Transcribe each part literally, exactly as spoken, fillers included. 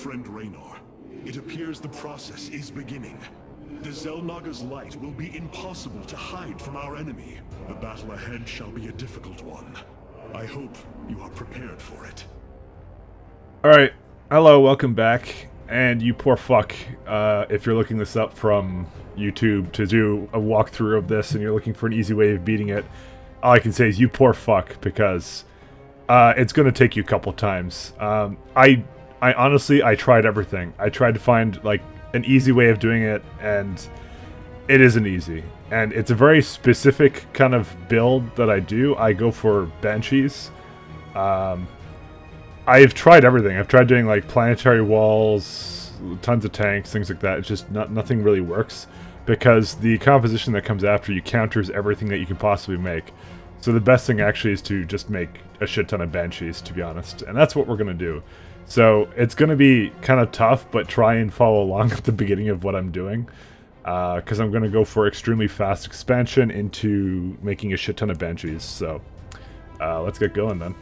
friend Raynor. It appears the process is beginning. The Xel'Naga's light will be impossible to hide from our enemy. The battle ahead shall be a difficult one. I hope you are prepared for it. Alright, hello, welcome back. And you poor fuck, uh, if you're looking this up from YouTube to do a walkthrough of this and you're looking for an easy way of beating it, all I can say is you poor fuck, because uh, it's going to take you a couple times. Um, I, I honestly, I tried everything. I tried to find, like, an easy way of doing it, and it isn't easy. And it's a very specific kind of build that I do. I go for Banshees. Um... I've tried everything. I've tried doing like planetary walls, tons of tanks, things like that. It's just not, nothing really works because the composition that comes after you counters everything that you can possibly make. So the best thing actually is to just make a shit ton of Banshees, to be honest. And that's what we're going to do. So it's going to be kind of tough, but try and follow along at the beginning of what I'm doing. Because uh, I'm going to go for extremely fast expansion into making a shit ton of Banshees. So uh, let's get going then.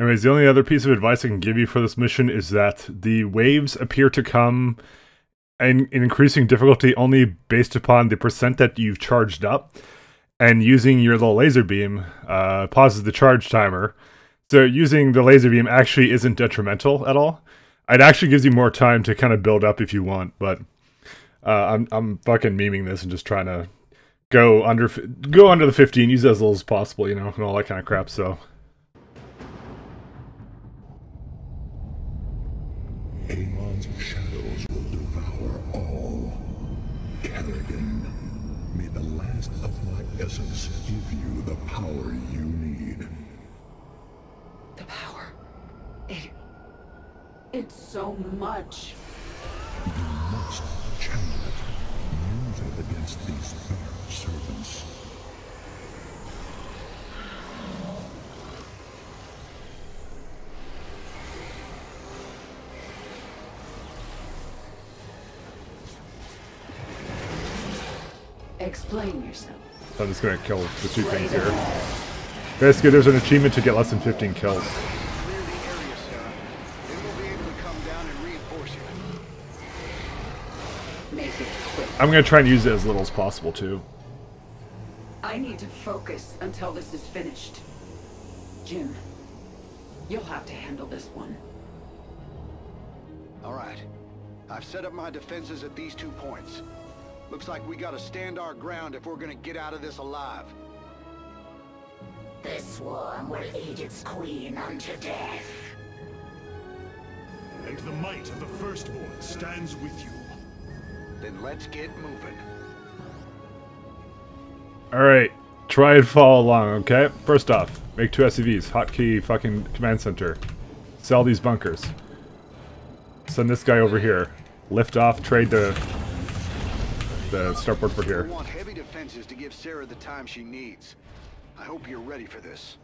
Anyways, the only other piece of advice I can give you for this mission is that the waves appear to come in, in increasing difficulty only based upon the percent that you've charged up, and using your little laser beam uh, pauses the charge timer. So using the laser beam actually isn't detrimental at all. It actually gives you more time to kind of build up if you want, but uh, I'm, I'm fucking memeing this and just trying to go under, go under the fifteen, use as little as possible, you know, and all that kind of crap, so... Amon's shadows will devour all. Kerrigan, may the last of my essence give you the power you need. The power? It... It's so much. You must channel it. Use it against these dark servants. Explain yourself. So I'm just going to kill the two things here. Basically, there's an achievement to get less than fifteen kills. I'm going to try and use it as little as possible, too. I need to focus until this is finished. Jim, you'll have to handle this one. Alright. I've set up my defenses at these two points. Looks like we gotta stand our ground if we're gonna get out of this alive. This swarm will eat its queen unto death. And the might of the Firstborn stands with you. Then let's get moving. Alright, try and follow along, okay? First off, make two S C Vs. Hotkey fucking command center. Sell these bunkers. Send this guy over here. Lift off, trade the... the starboard for here. I want heavy defenses to give Sarah the time she needs. I hope you're ready for this.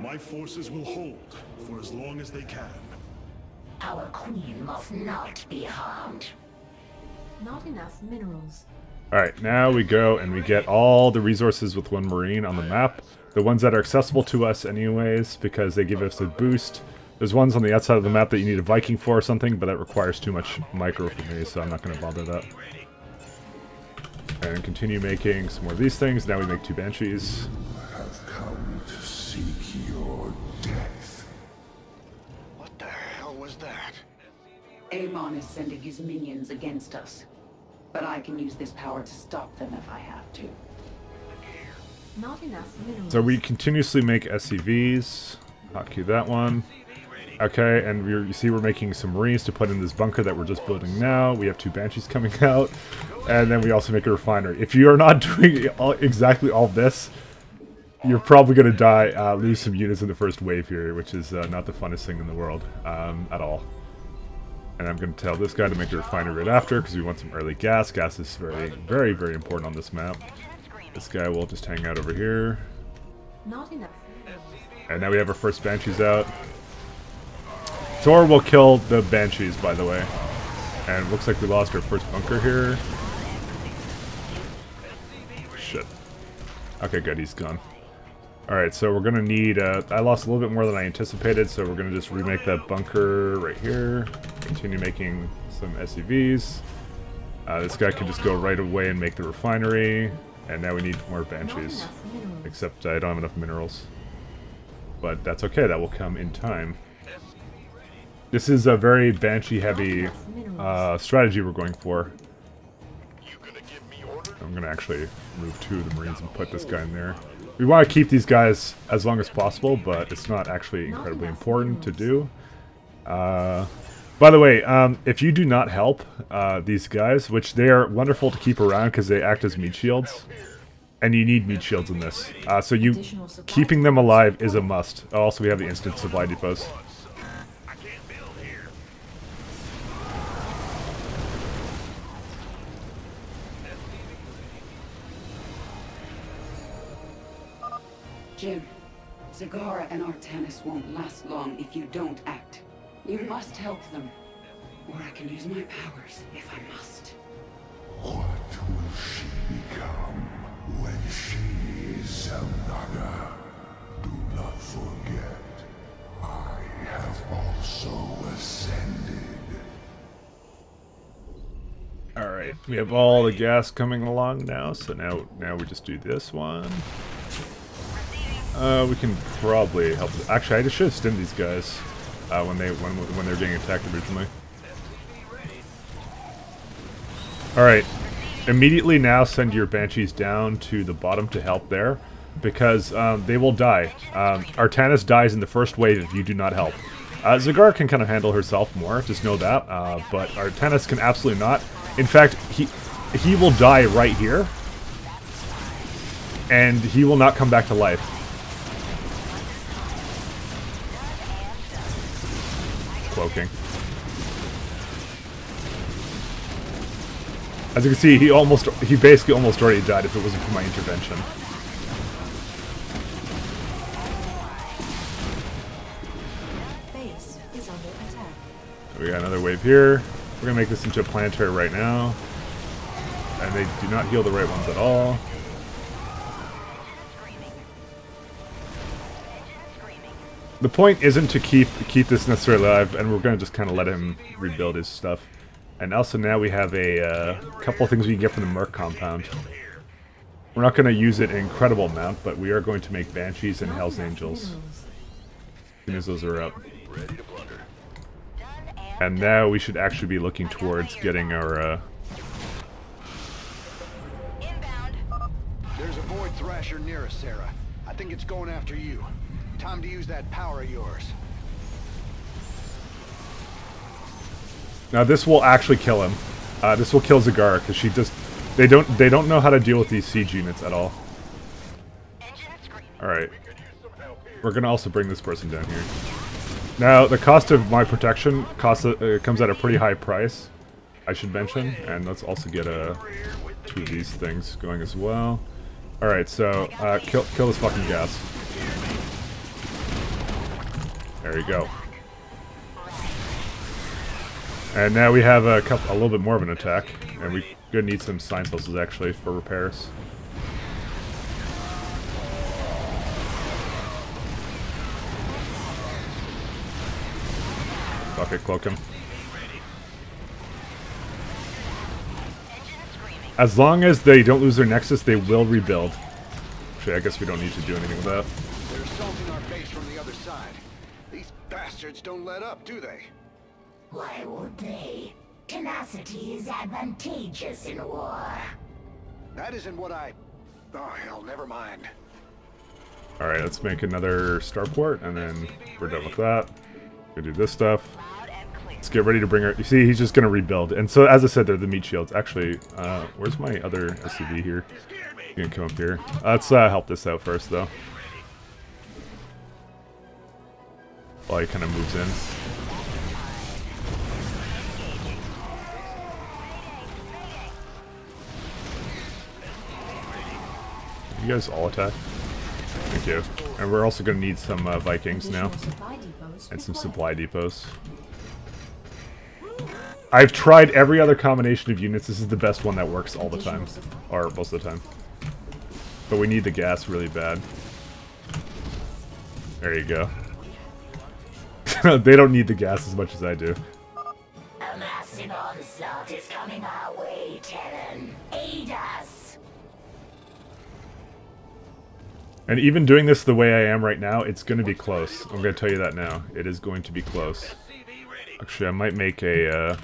My forces will hold for as long as they can. Our queen must not be harmed. Not enough minerals. Alright, now we go and we get all the resources with one marine on the map. The ones that are accessible to us anyways, because they give us a boost. There's ones on the outside of the map that you need a Viking for or something, but that requires too much micro for me, so I'm not going to bother that. And continue making some more of these things. Now we make two Banshees. I have come to seek your death. What the hell was that? Amon is sending his minions against us. But I can use this power to stop them if I have to. Not enough minerals. So we continuously make S C Vs. Hotkey that one. Okay, and we're, you see we're making some marines to put in this bunker that we're just building now. We have two Banshees coming out. And then we also make a refinery. If you are not doing all, exactly all this, you're probably going to die, uh, lose some units in the first wave here, which is uh, not the funnest thing in the world um, at all. And I'm going to tell this guy to make a refinery right after, because we want some early gas. Gas is very, very, very important on this map. This guy will just hang out over here. Not enough. And now we have our first Banshees out. Thor will kill the Banshees, by the way. And looks like we lost our first bunker here. Shit. Okay, good, he's gone. Alright, so we're going to need... Uh, I lost a little bit more than I anticipated, so we're going to just remake that bunker right here. Continue making some S C Vs. Uh, this guy can just go right away and make the refinery. And now we need more Banshees. Except I don't have enough minerals. But that's okay, that will come in time. This is a very Banshee-heavy uh, strategy we're going for. I'm going to actually move two of the Marines and put this guy in there. We want to keep these guys as long as possible, but it's not actually incredibly important to do. Uh, by the way, um, if you do not help uh, these guys, which they are wonderful to keep around because they act as meat shields, and you need meat shields in this. Uh, so you keeping them alive is a must. Also, we have the instant supply depots. Jim, Zagara and Artanis won't last long if you don't act. You must help them, or I can use my powers if I must. What will she become when she is Xel'Naga? Do not forget, I have also ascended. All right, we have all the gas coming along now, so now now we just do this one. Uh, we can probably help. Actually, I just should have stimmed these guys uh, when they when when they're being attacked originally. All right, immediately now send your Banshees down to the bottom to help there, because um, they will die. Um, Artanis dies in the first wave if you do not help. Uh, Zagara can kind of handle herself more, just know that. Uh, but Artanis can absolutely not. In fact, he he will die right here, and he will not come back to life. Cloaking. As you can see, he almost, he basically almost already died if it wasn't for my intervention. Base is under attack. So we got another wave here. We're gonna make this into a planetary right now. And they do not heal the right ones at all. The point isn't to keep keep this necessarily alive, and we're going to just kind of let him rebuild his stuff. And also now we have a uh, couple things we can get from the Merc Compound. We're not going to use it an incredible amount, but we are going to make Banshees and Hells Angels. As soon as those are up. And now we should actually be looking towards getting our... Uh... There's a Void Thrasher near us, Sarah. I think it's going after you. Time to use that power of yours. Now this will actually kill him. Uh, this will kill Zagara because she just they don't they don't know how to deal with these siege units at all. All right, we're gonna also bring this person down here. Now the cost of my protection costs uh, comes at a pretty high price, I should mention, and let's also get a uh, two of these things going as well. All right, so uh, kill kill this fucking gas. There you go. And now we have a couple, a little bit more of an attack, and we're gonna need some sign pulses actually for repairs. Fuck it, cloak him. As long as they don't lose their nexus, they will rebuild. Actually, I guess we don't need to do anything with that. They're assaulting our base from the other side. These bastards don't let up, do they? Why would they? Tenacity is advantageous in war. That isn't what I... Oh, hell, never mind. Alright, let's make another starport, and then we're done with that. We're gonna do this stuff. Let's get ready to bring our... You see, he's just gonna rebuild. And so, as I said, they're the meat shields. Actually, uh, where's my other S C V here? You can come up here. Let's uh, help this out first, though. While he kind of moves in. You guys all attack. Thank you. And we're also going to need some uh, Vikings now. And some supply depots. I've tried every other combination of units. This is the best one that works all the time. Or most of the time. But we need the gas really bad. There you go. They don't need the gas as much as I do. A massive onslaught is coming our way, Terran. Aid us. And even doing this the way I am right now, it's going to be close. I'm going to tell you that now. It is going to be close. Actually, I might make a uh,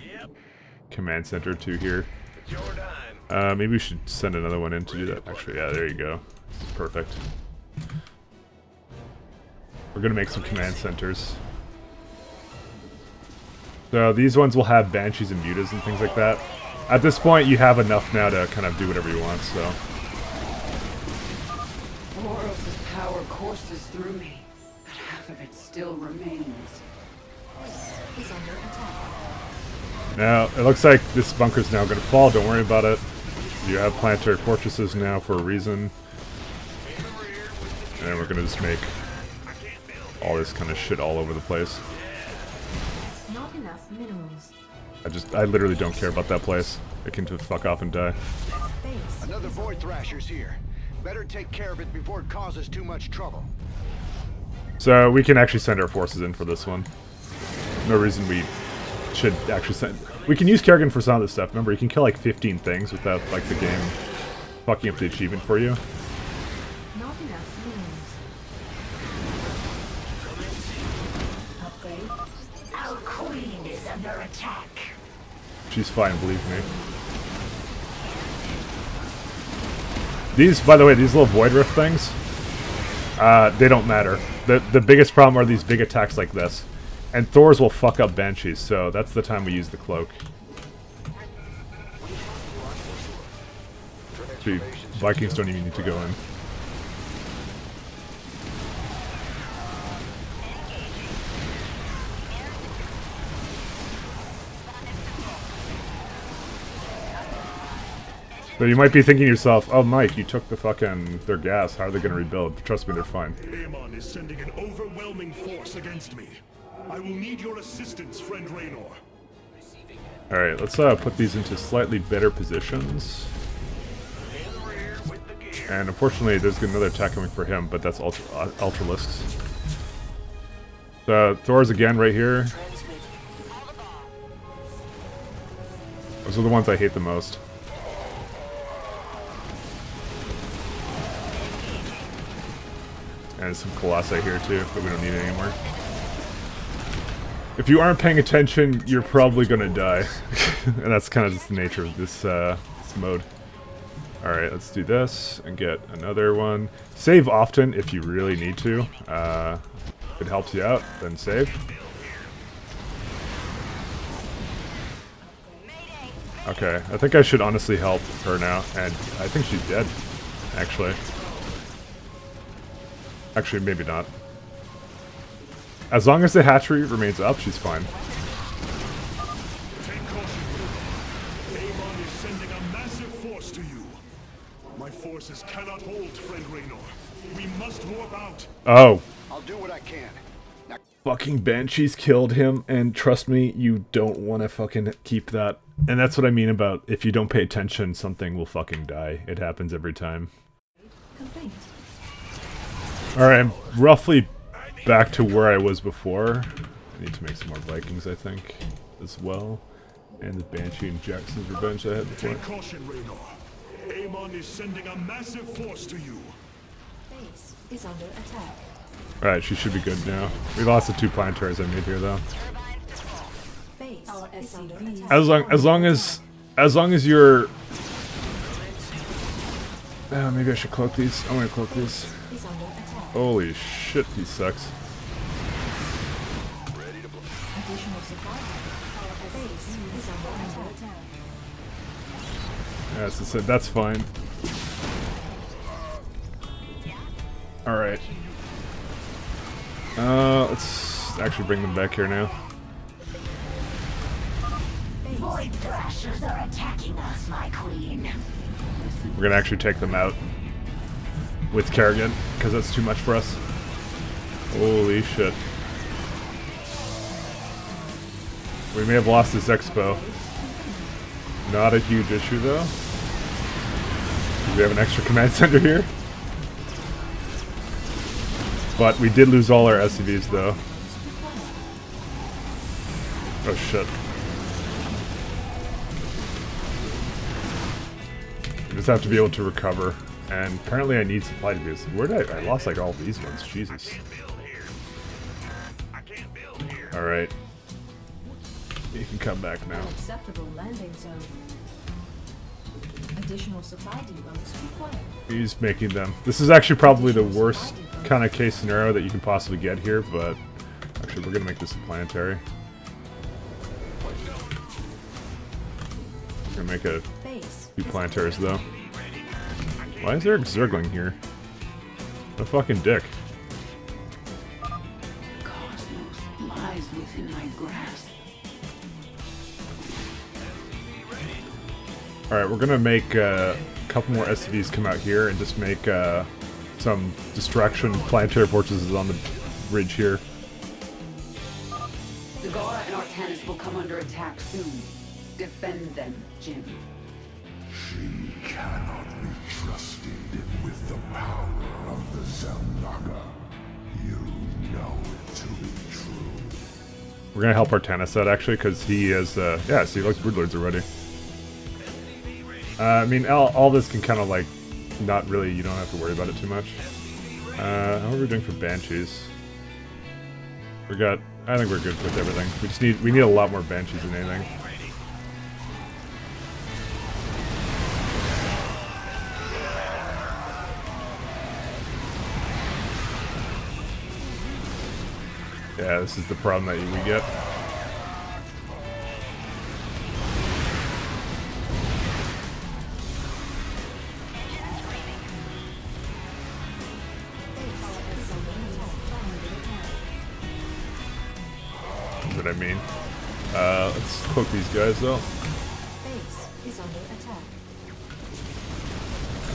command center or two here. Uh, maybe we should send another one in to do that. Actually, yeah, there you go. Perfect. We're going to make some command centers. So these ones will have Banshees and Mutas and things like that. At this point, you have enough now to kind of do whatever you want, so... Boros' power courses through me, but half of it still remains. He's under attack. Now, it looks like this bunker's now going to fall. Don't worry about it. You have planetary fortresses now for a reason. And we're going to just make all this kind of shit all over the place. Not enough minerals. I just, I literally don't care about that place. It can just fuck off and die. Another Void Thrasher's here. Better take care of it before it causes too much trouble. So we can actually send our forces in for this one. No reason we should actually send... We can use Kerrigan for some of this stuff. Remember, you can kill like fifteen things without like the game fucking up the achievement for you. Attack. She's fine, believe me. These, by the way, these little Void Rift things, uh, they don't matter. The, the biggest problem are these big attacks like this. And Thor's will fuck up Banshees, so that's the time we use the cloak. Gee, Vikings don't even need to go in. So you might be thinking to yourself, oh Mike, you took the fucking, their gas, how are they going to rebuild? Trust me, they're fine. Amon is sending an overwhelming force against me. I will need your assistance, friend Raynor. Alright, let's uh, put these into slightly better positions. And unfortunately, there's another attack coming for him, but that's ultra, uh, Ultralists. So, Thor's again right here. Those are the ones I hate the most. And some Colossi here too, but we don't need it anymore. If you aren't paying attention, you're probably gonna die. And that's kind of just the nature of this, uh, this mode. Alright, let's do this and get another one. Save often if you really need to. Uh, if it helps you out, then save. Okay, I think I should honestly help her now, and I think she's dead, actually. Actually, maybe not. As long as the hatchery remains up, she's fine. Take caution. Amon is sending a massive force to you. My forces cannot hold, friend Raynor. We must warp out. Oh. I'll do what I can. Now fucking Banshees killed him, and trust me, you don't want to fucking keep that. And that's what I mean about if you don't pay attention, something will fucking die. It happens every time. Complaint. Alright, I'm roughly back to where I was before. I need to make some more Vikings, I think, as well. And the Banshee and Jackson's Revenge I had before. Take caution, Raynor. Amon is sending a massive force to you. Base is under attack. Alright, she should be good now. We lost the two planetaries I made here, though. As long as long as as long as you're... Oh, maybe I should cloak these. I'm gonna cloak these. Holy shit, he sucks. Yeah, so that's fine. Alright. Uh, let's actually bring them back here now. Void Thrashers are attacking us, my queen. We're gonna actually take them out. With Kerrigan, because that's too much for us. Holy shit. We may have lost this expo. Not a huge issue though. We have an extra command center here. But we did lose all our S C Vs though. Oh shit. I just have to be able to recover. And apparently I need supply to do this. Where did I, I lost like all these ones, Jesus. Alright. You can come back now. He's making them. This is actually probably the worst kind of case scenario that you can possibly get here, but actually we're gonna make this a planetary. We're gonna make a few planetaries though. Why is there a Zergling here? What a fucking dick. Cosmos lies within my grasp. Alright, we're gonna make uh, a couple more S C Vs come out here and just make uh, some distraction planetary fortresses on the ridge here. Zagara and Artanis will come under attack soon. Defend them, Jim. She cannot be trusted with the power of the Xel'Naga. You know it to be true. We're gonna help Artanis out actually, because he has, uh, yeah, so he likes Broodlords already. Uh, I mean, all, all this can kind of like, not really, you don't have to worry about it too much. Uh, how are we doing for Banshees? We got, I think we're good with everything. We just need, we need a lot more Banshees than anything. Yeah, this is the problem that we get. I mean, uh, let's cloak these guys though. Base is under attack.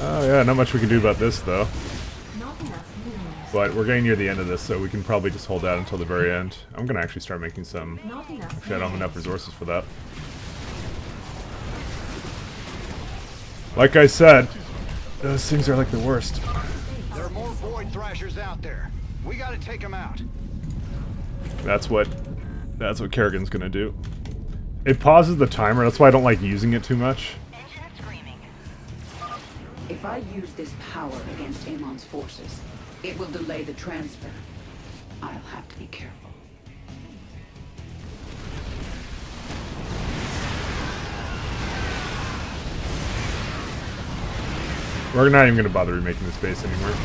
Oh yeah, not much we can do about this though. Not enough minerals. But we're getting near the end of this, so we can probably just hold out until the very end. I'm gonna actually start making some. Not enough. Actually, I don't have enough resources for that. Like I said, those things are like the worst. There are more Void Thrashers out there. We gotta take them out. That's what. That's what Kerrigan's gonna do. It pauses the timer, that's why I don't like using it too much. If I use this power against Amon's forces, it will delay the transfer. I'll have to be careful. We're not even gonna bother remaking this base anymore.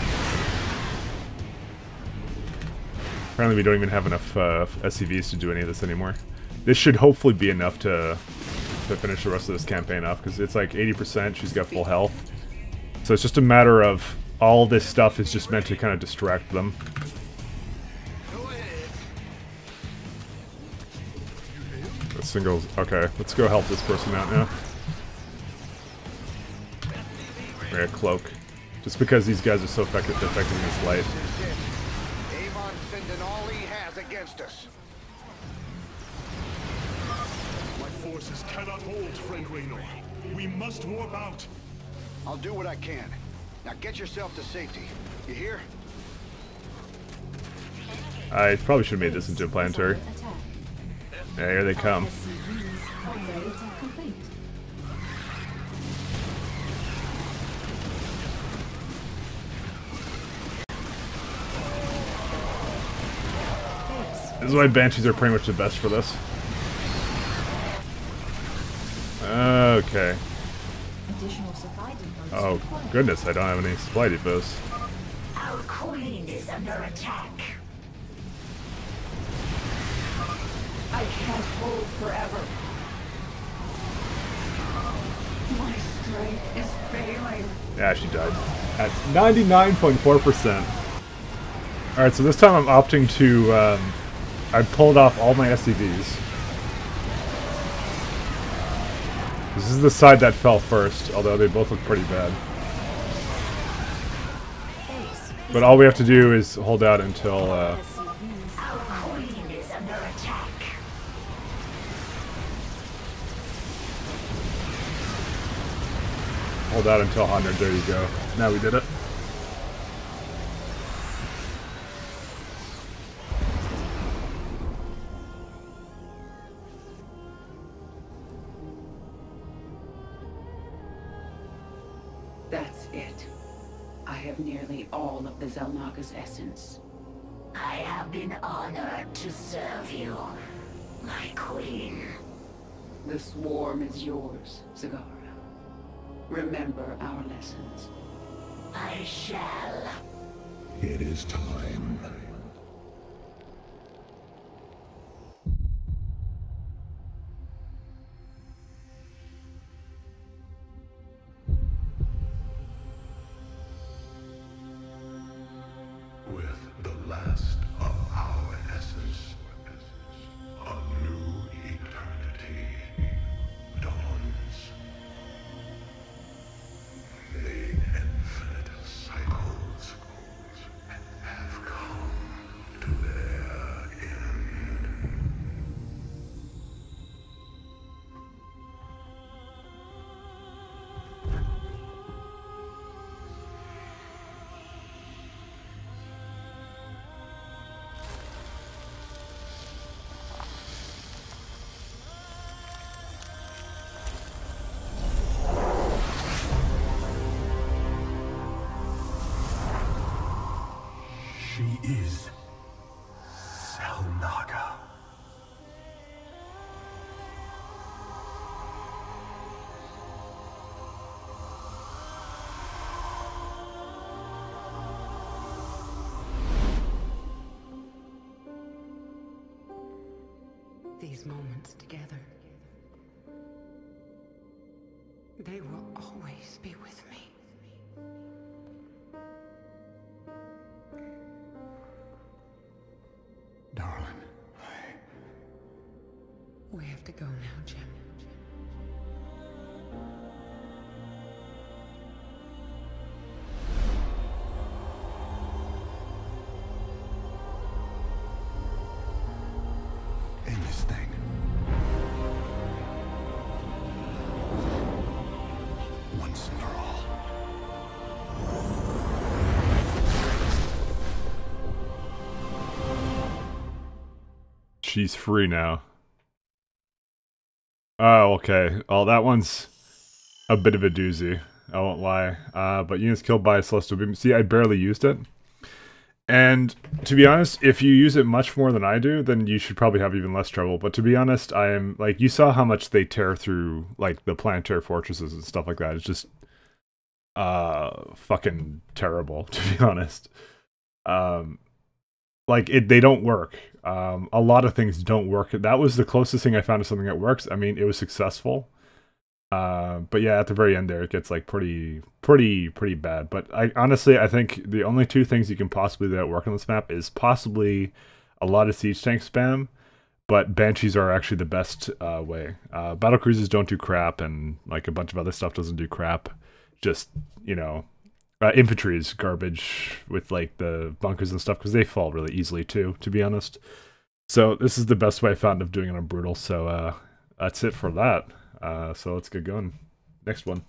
Apparently we don't even have enough uh, S C Vs to do any of this anymore. This should hopefully be enough to, to finish the rest of this campaign off, because it's like eighty percent, she's got full health. So it's just a matter of all this stuff is just meant to kind of distract them. The singles, okay, let's go help this person out now. We're gonna cloak. Just because these guys are so effective affecting this light. And all he has against us. My forces cannot hold, friend Raynor. We must warp out. I'll do what I can. Now get yourself to safety. You hear? I probably should have made this into a planetary. Yeah, here they come. This is why Banshees are pretty much the best for this. Okay. Oh, goodness, I don't have any supply depots. Our queen is under attack. I can't hold forever. My strength is failing. Yeah, she died. At ninety-nine point four percent. Alright, so this time I'm opting to... Um, I pulled off all my S C Vs. This is the side that fell first, although they both look pretty bad. But all we have to do is hold out until... Uh, hold out until one hundred, there you go. Now we did it. That's it. I have nearly all of the Xel'Naga's essence. I have been honored to serve you, my queen. The swarm is yours, Zagara. Remember our lessons. I shall. It is time. These moments together, they will always be with me. Darling, I... We have to go now, Jim. She's free now. Oh, okay. Oh, that one's a bit of a doozy. I won't lie. Uh, but units killed by a Celestial Beam. See, I barely used it. And to be honest, if you use it much more than I do, then you should probably have even less trouble. But to be honest, I am... Like, you saw how much they tear through, like, the planetary fortresses and stuff like that. It's just... Uh, fucking terrible, to be honest. Um... Like, it, they don't work. Um, a lot of things don't work. That was the closest thing I found to something that works. I mean, it was successful. Uh, but yeah, at the very end there, it gets, like, pretty, pretty, pretty bad. But I honestly, I think the only two things you can possibly do that work on this map is possibly a lot of siege tank spam, but Banshees are actually the best uh, way. Uh, battle cruisers don't do crap, and, like, a bunch of other stuff doesn't do crap. Just, you know... Uh, infantry is garbage with, like, the bunkers and stuff, because they fall really easily, too, to be honest. So this is the best way I found of doing it on Brutal, so uh, that's it for that. Uh, so let's get going. Next one.